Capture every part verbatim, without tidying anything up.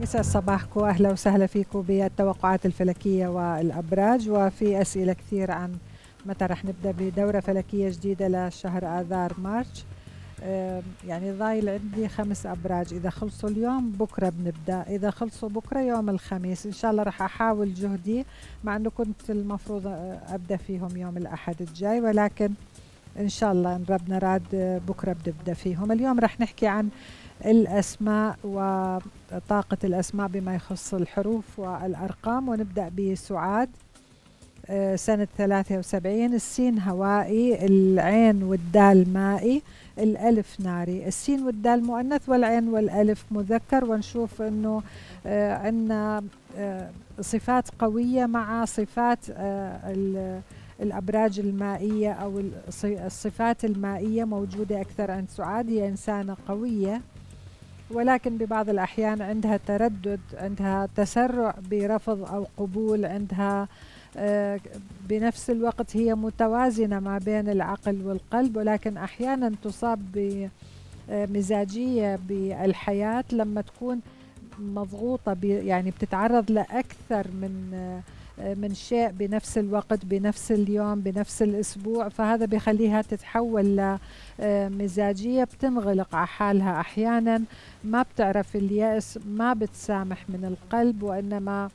يسعد صباحكم، أهلا وسهلا فيكم بالتوقعات الفلكية والأبراج. وفي أسئلة كثير عن متى رح نبدأ بدورة فلكية جديدة لشهر آذار مارتش. يعني ضايل عندي خمس أبراج، إذا خلصوا اليوم بكرة بنبدأ، إذا خلصوا بكرة يوم الخميس. إن شاء الله رح أحاول جهدي، مع أنه كنت المفروض أبدأ فيهم يوم الأحد الجاي، ولكن إن شاء الله إن ربنا راد بكرة بنبدأ فيهم. اليوم رح نحكي عن الأسماء وطاقة الأسماء بما يخص الحروف والأرقام، ونبدأ بسعاد سنة ثلاثة وسبعين. السين هوائي، العين والدال مائي، الألف ناري. السين والدال مؤنث والعين والألف مذكر، ونشوف أنه عندنا صفات قوية مع صفات الأبراج المائية أو الصفات المائية موجودة أكثر عند سعاد. هي إنسانة قوية، ولكن ببعض الأحيان عندها تردد، عندها تسرع برفض أو قبول، عندها بنفس الوقت هي متوازنة ما بين العقل والقلب، ولكن أحيانا تصاب بمزاجية بالحياة لما تكون مضغوطة، يعني بتتعرض لأكثر من من شيء بنفس الوقت بنفس اليوم بنفس الأسبوع، فهذا بيخليها تتحول لمزاجية، بتنغلق على حالها أحيانا، ما بتعرف اليأس، ما بتسامح من القلب، وإنما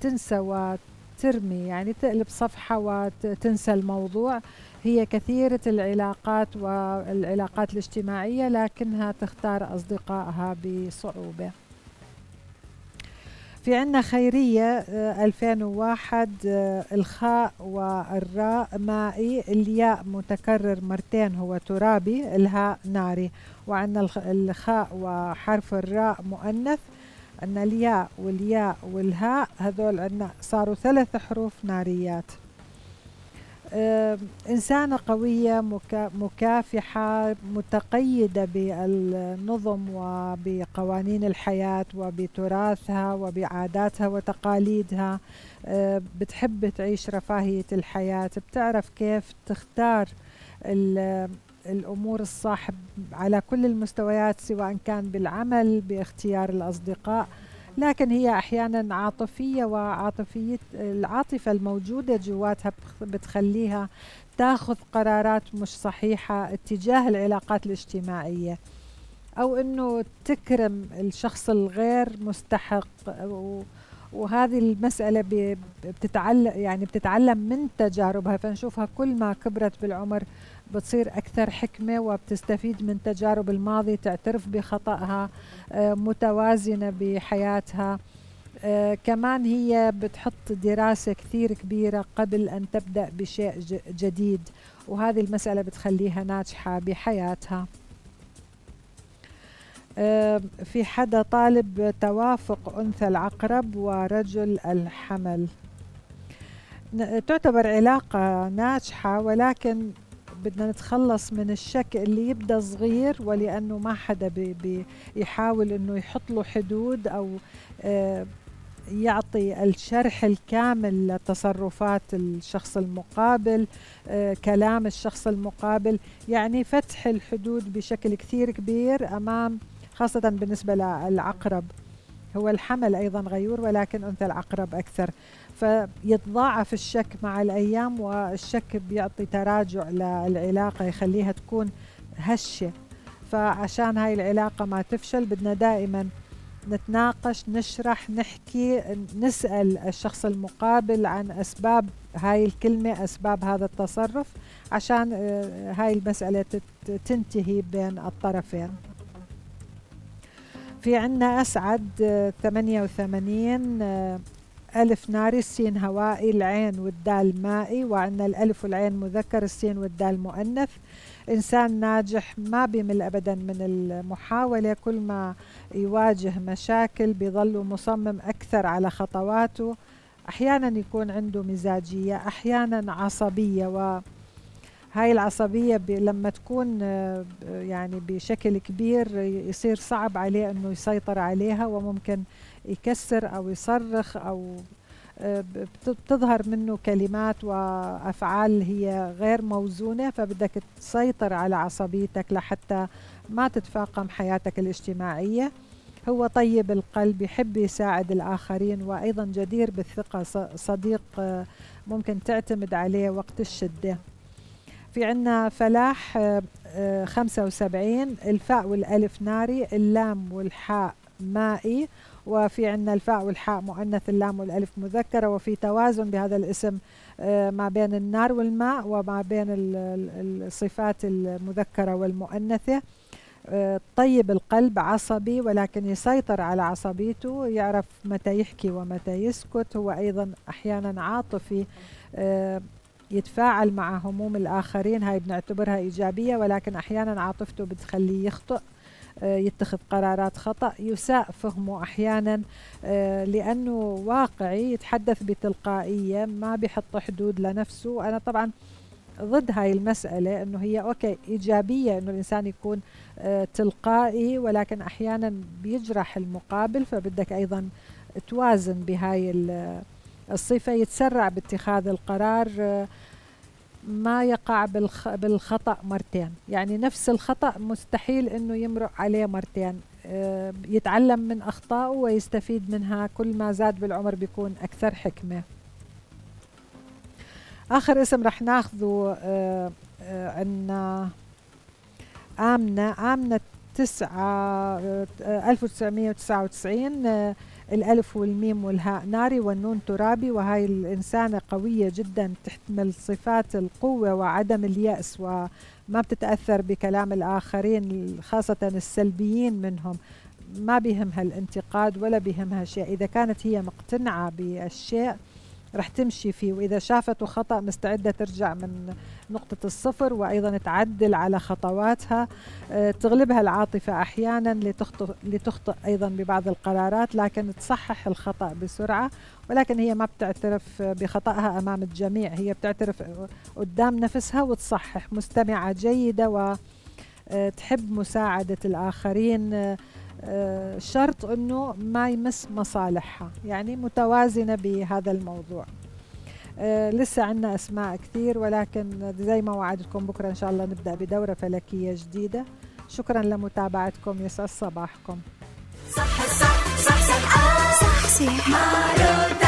تنسى وترمي، يعني تقلب صفحة وتنسى الموضوع. هي كثيرة العلاقات والعلاقات الاجتماعية، لكنها تختار أصدقائها بصعوبة. في عنا خيرية ألفين وواحد، الخاء والراء مائي، الياء متكرر مرتين هو ترابي، الهاء ناري. وعنا الخاء وحرف الراء مؤنث، عنا الياء والياء والهاء، هذول عنا صاروا ثلاث حروف ناريات. إنسانة قوية مكافحة، متقيدة بالنظم وبقوانين الحياة وبتراثها وبعاداتها وتقاليدها، بتحب تعيش رفاهية الحياة، بتعرف كيف تختار الأمور الصح على كل المستويات، سواء كان بالعمل باختيار الأصدقاء، لكن هي أحيانا عاطفية، وعاطفية العاطفة الموجودة جواتها بتخليها تاخذ قرارات مش صحيحة اتجاه العلاقات الاجتماعية، أو أنه تكرم الشخص الغير مستحق. وهذه المسألة بتتعلم يعني بتتعلم من تجاربها، فنشوفها كل ما كبرت بالعمر بتصير أكثر حكمة وبتستفيد من تجارب الماضي، تعترف بخطأها، متوازنة بحياتها. كمان هي بتحط دراسة كثير كبيرة قبل أن تبدأ بشيء جديد، وهذه المسألة بتخليها ناجحة بحياتها. في حدا طالب توافق، أنثى العقرب ورجل الحمل. تعتبر علاقة ناجحة، ولكن بدنا نتخلص من الشك اللي يبدأ صغير، ولأنه ما حدا بيحاول أنه يحط له حدود أو يعطي الشرح الكامل لتصرفات الشخص المقابل، كلام الشخص المقابل، يعني فتح الحدود بشكل كثير كبير أمام، خاصة بالنسبة للعقرب. هو الحمل أيضا غيور، ولكن أنثى العقرب أكثر، فيتضاعف الشك مع الأيام، والشك بيعطي تراجع للعلاقة، يخليها تكون هشة. فعشان هاي العلاقة ما تفشل بدنا دائما نتناقش، نشرح، نحكي، نسأل الشخص المقابل عن أسباب هاي الكلمة، أسباب هذا التصرف، عشان هاي المسألة تنتهي بين الطرفين. في عنا أسعد ثمانية وثمانين، ألف ناري، السين هوائي، العين والدال مائي. وعنا الألف والعين مذكر، السين والدال مؤنث. إنسان ناجح ما بيمل أبدا من المحاولة، كل ما يواجه مشاكل بيظل مصمم أكثر على خطواته. أحيانا يكون عنده مزاجية، أحيانا عصبية، و هاي العصبية لما تكون يعني بشكل كبير يصير صعب عليه أنه يسيطر عليها، وممكن يكسر أو يصرخ، أو بتظهر منه كلمات وأفعال هي غير موزونة، فبدك تسيطر على عصبيتك لحتى ما تتفاقم حياتك الاجتماعية. هو طيب القلب، يحب يساعد الآخرين، وأيضا جدير بالثقة، صديق ممكن تعتمد عليه وقت الشدة. في عنا فلاح خمسة وسبعين، الفاء والألف ناري، اللام والحاء مائي، وفي عنا الفاء والحاء مؤنث، اللام والألف مذكرة، وفي توازن بهذا الاسم ما بين النار والماء وما بين الصفات المذكرة والمؤنثة. طيب القلب، عصبي ولكن يسيطر على عصبيته، يعرف متى يحكي ومتى يسكت، هو أيضا أحيانا عاطفي، يتفاعل مع هموم الآخرين، هاي بنعتبرها إيجابية، ولكن أحيانا عاطفته بتخليه يخطئ، يتخذ قرارات خطأ، يساء فهمه أحيانا لأنه واقعي، يتحدث بتلقائية، ما بيحط حدود لنفسه. أنا طبعا ضد هاي المسألة، أنه هي أوكي إيجابية أنه الإنسان يكون تلقائي، ولكن أحيانا بيجرح المقابل، فبدك أيضا توازن بهاي الصفة. يتسرع باتخاذ القرار، ما يقع بالخطأ مرتين، يعني نفس الخطأ مستحيل أنه يمرق عليه مرتين، يتعلم من أخطائه ويستفيد منها، كل ما زاد بالعمر بيكون أكثر حكمة. آخر اسم رح ناخذه عنا آمنة، آمنة تسعة ألف وتسعمية وتسعة وتسعين، الألف والميم والهاء ناري والنون ترابي، وهاي الإنسانة قوية جدا، تحتمل صفات القوة وعدم اليأس، وما بتتأثر بكلام الآخرين خاصة السلبيين منهم، ما بيهمها الانتقاد ولا بيهمها شيء، إذا كانت هي مقتنعة بالشيء رح تمشي فيه، وإذا شافته خطأ مستعدة ترجع من نقطة الصفر، وأيضا تعدل على خطواتها. تغلبها العاطفة أحيانا لتخطئ, لتخطئ أيضا ببعض القرارات، لكن تصحح الخطأ بسرعة، ولكن هي ما بتعترف بخطأها أمام الجميع، هي بتعترف قدام نفسها وتصحح. مستمعة جيدة وتحب مساعدة الآخرين، شرط أنه ما يمس مصالحها، يعني متوازنة بهذا الموضوع. أه لسه عنا أسماء كثير، ولكن زي ما وعدتكم بكرة إن شاء الله نبدأ بدورة فلكية جديدة. شكرا لمتابعتكم، يسعد صباحكم. صح صح صح صح صح صح صح